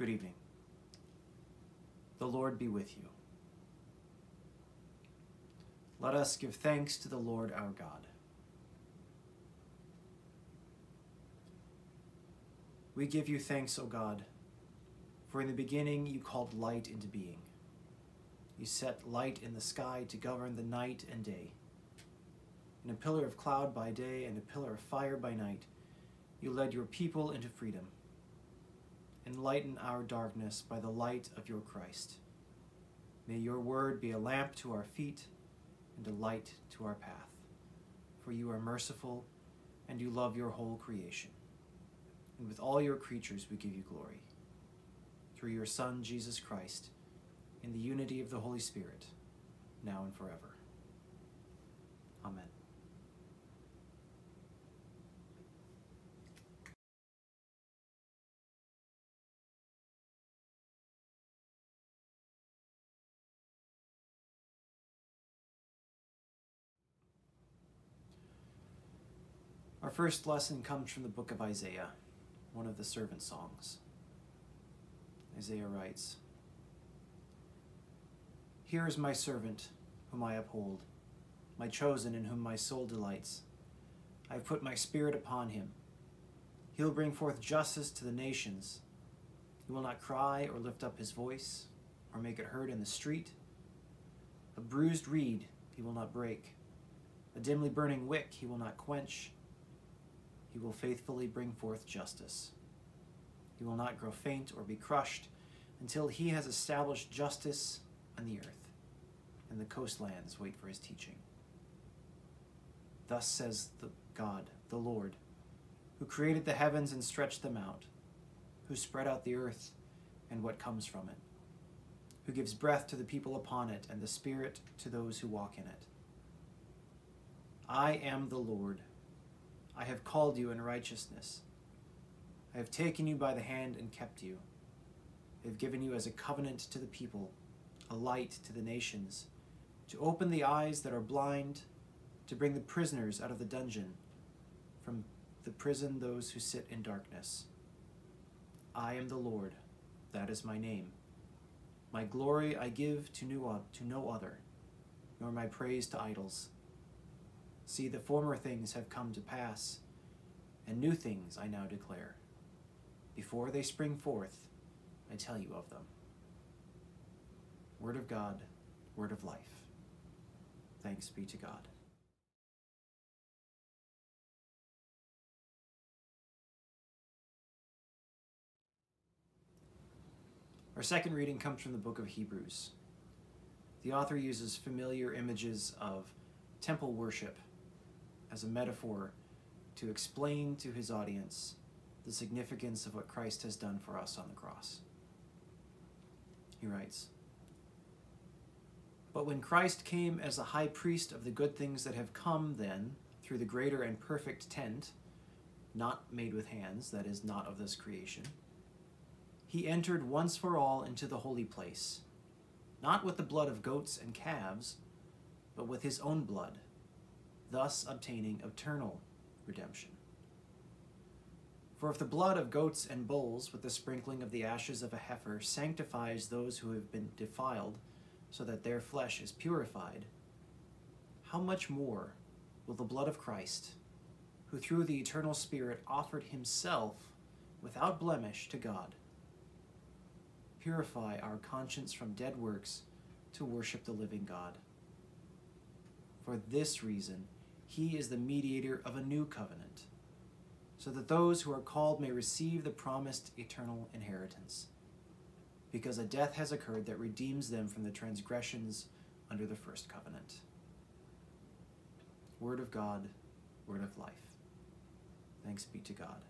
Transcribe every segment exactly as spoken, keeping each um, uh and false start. Good evening. The Lord be with you. Let us give thanks to the Lord our God. We give you thanks, O God, for in the beginning you called light into being. You set light in the sky to govern the night and day. In a pillar of cloud by day and a pillar of fire by night, you led your people into freedom. Enlighten our darkness by the light of your Christ. May your word be a lamp to our feet and a light to our path. For you are merciful and you love your whole creation. And with all your creatures we give you glory. Through your Son, Jesus Christ, in the unity of the Holy Spirit, now and forever. Amen. Our first lesson comes from the book of Isaiah, one of the servant songs. Isaiah writes, "Here is my servant, whom I uphold, my chosen in whom my soul delights. I have put my spirit upon him. He will bring forth justice to the nations. He will not cry or lift up his voice or make it heard in the street. A bruised reed he will not break. A dimly burning wick he will not quench. He will faithfully bring forth justice. He will not grow faint or be crushed until he has established justice on the earth, and the coastlands wait for his teaching. Thus says the God, the Lord, who created the heavens and stretched them out, who spread out the earth and what comes from it, who gives breath to the people upon it and the spirit to those who walk in it. I am the Lord. I have called you in righteousness. I have taken you by the hand and kept you. I have given you as a covenant to the people, a light to the nations, to open the eyes that are blind, to bring the prisoners out of the dungeon, from the prison those who sit in darkness. I am the Lord, that is my name. My glory I give to no other, nor my praise to idols. See, the former things have come to pass, and new things I now declare. Before they spring forth, I tell you of them." Word of God, word of life. Thanks be to God. Our second reading comes from the book of Hebrews. The author uses familiar images of temple worship as a metaphor to explain to his audience the significance of what Christ has done for us on the cross. He writes, "But when Christ came as a high priest of the good things that have come then, through the greater and perfect tent, not made with hands, that is, not of this creation, he entered once for all into the holy place, not with the blood of goats and calves, but with his own blood, thus obtaining eternal redemption. For if the blood of goats and bulls with the sprinkling of the ashes of a heifer sanctifies those who have been defiled so that their flesh is purified, how much more will the blood of Christ, who through the eternal Spirit offered himself without blemish to God, purify our conscience from dead works to worship the living God? For this reason, he is the mediator of a new covenant, so that those who are called may receive the promised eternal inheritance, because a death has occurred that redeems them from the transgressions under the first covenant." Word of God, word of life. Thanks be to God.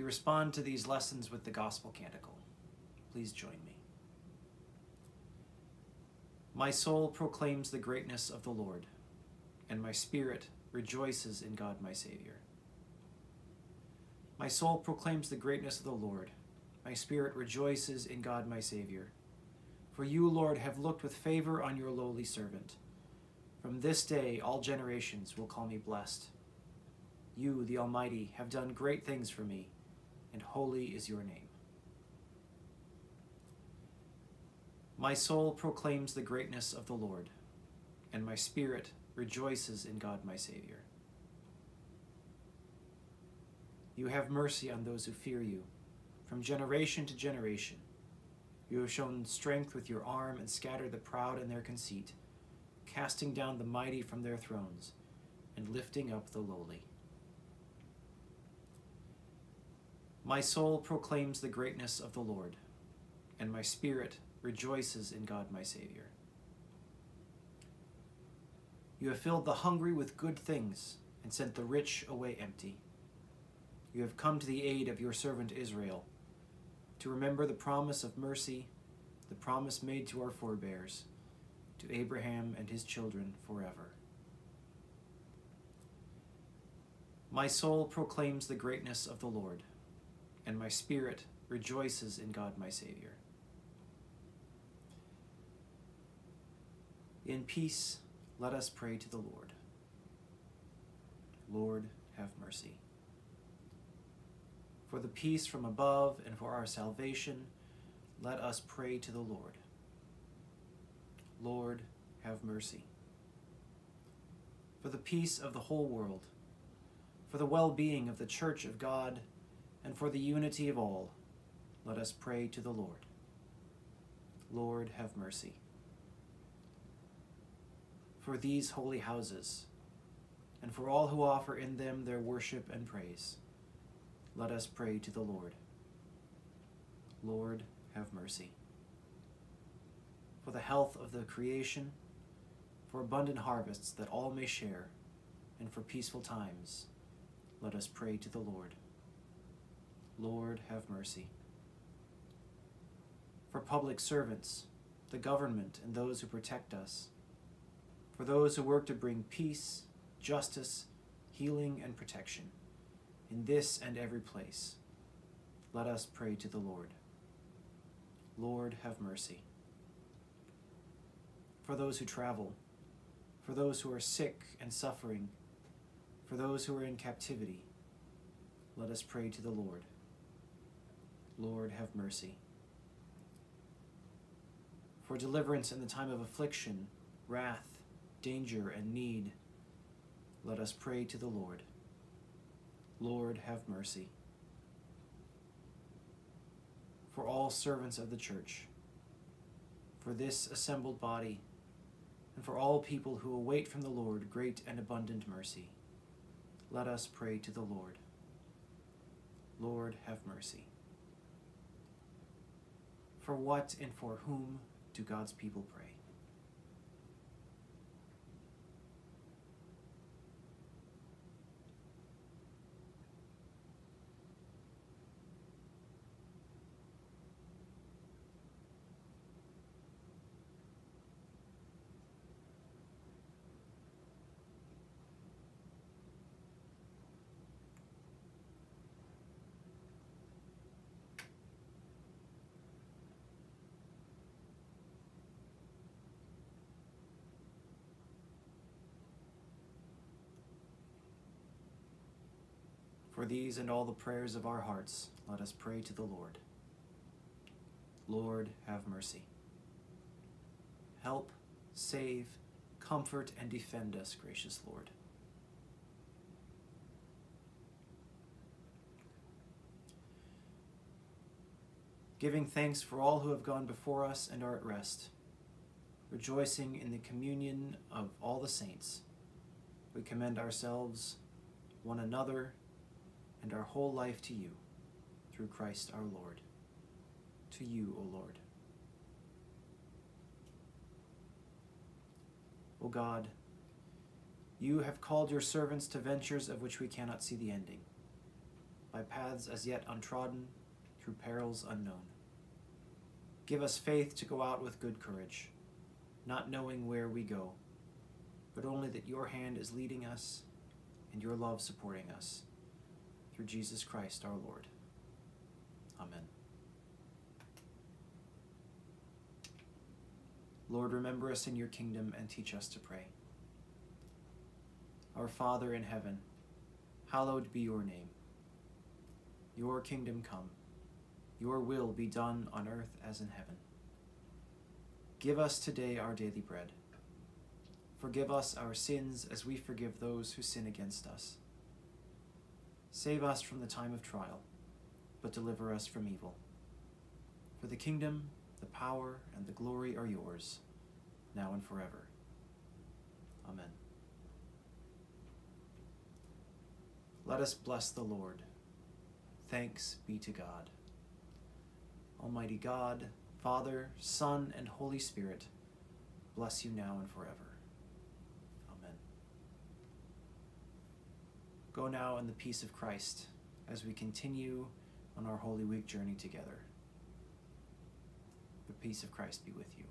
We respond to these lessons with the gospel canticle. Please join me. My soul proclaims the greatness of the Lord, and my spirit rejoices in God my Savior. My soul proclaims the greatness of the Lord. My spirit rejoices in God my Savior. For you, Lord, have looked with favor on your lowly servant. From this day all generations will call me blessed. You, the Almighty, have done great things for me, and holy is your name. My soul proclaims the greatness of the Lord, and my spirit rejoices in God my Savior. You have mercy on those who fear you. From generation to generation, you have shown strength with your arm and scattered the proud in their conceit, casting down the mighty from their thrones and lifting up the lowly. My soul proclaims the greatness of the Lord, and my spirit rejoices in God my Savior. You have filled the hungry with good things and sent the rich away empty. You have come to the aid of your servant Israel, to remember the promise of mercy, the promise made to our forebears, to Abraham and his children forever. My soul proclaims the greatness of the Lord, and my spirit rejoices in God my Savior. In peace, let us pray to the Lord. Lord, have mercy. For the peace from above and for our salvation, let us pray to the Lord. Lord, have mercy. For the peace of the whole world, for the well-being of the Church of God, and for the unity of all, let us pray to the Lord. Lord, have mercy. For these holy houses, and for all who offer in them their worship and praise, let us pray to the Lord. Lord, have mercy. For the health of the creation, for abundant harvests that all may share, and for peaceful times, let us pray to the Lord. Lord, have mercy. For public servants, the government, and those who protect us, for those who work to bring peace, justice, healing, and protection, in this and every place, let us pray to the Lord. Lord, have mercy. For those who travel, for those who are sick and suffering, for those who are in captivity, let us pray to the Lord. Lord, have mercy. For deliverance in the time of affliction, wrath, danger, and need, let us pray to the Lord. Lord, have mercy. For all servants of the church, for this assembled body, and for all people who await from the Lord great and abundant mercy, let us pray to the Lord. Lord, have mercy. For what and for whom do God's people pray? For these and all the prayers of our hearts, let us pray to the Lord. Lord, have mercy. Help, save, comfort, and defend us, gracious Lord. Giving thanks for all who have gone before us and are at rest, rejoicing in the communion of all the saints, we commend ourselves, one another, and our whole life to you, through Christ our Lord. To you, O Lord. O God, you have called your servants to ventures of which we cannot see the ending. by paths as yet untrodden, through perils unknown. Give us faith to go out with good courage, not knowing where we go, but only that your hand is leading us and your love supporting us. Through Jesus Christ our Lord. Amen. Lord, remember us in your kingdom and teach us to pray. Our Father in heaven, hallowed be your name. Your kingdom come, your will be done on earth as in heaven. Give us today our daily bread. Forgive us our sins as we forgive those who sin against us. Save us from the time of trial, but deliver us from evil. For the kingdom, the power, and the glory are yours, now and forever. Amen. Let us bless the Lord. Thanks be to God. Almighty God, Father, Son, and Holy Spirit, bless you now and forever. Amen. Go now in the peace of Christ as we continue on our Holy Week journey together. The peace of Christ be with you.